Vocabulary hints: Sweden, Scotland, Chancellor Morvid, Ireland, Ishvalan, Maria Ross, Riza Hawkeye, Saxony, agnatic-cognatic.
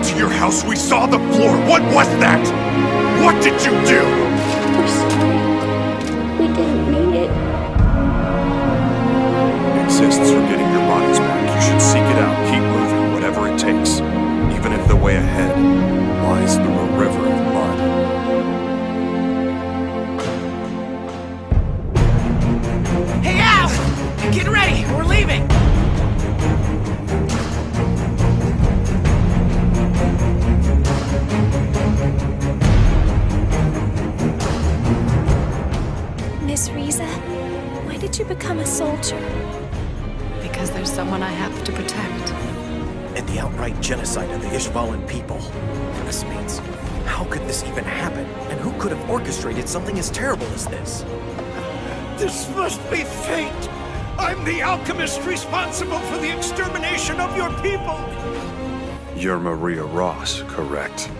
went to your house, we saw the floor. What was that? What did you do? We're sorry. We didn't mean it. It exists for getting your bodies back. You should seek it out. Keep moving, whatever it takes. Even if the way ahead lies through a river of blood. Get ready! We're leaving! Miss Riza, why did you become a soldier? Because there's someone I have to protect. And the outright genocide of the Ishvalan people. Classmates, how could this even happen? And who could have orchestrated something as terrible as this? This must be fate! I'm the alchemist responsible for the extermination of your people! You're Maria Ross, correct?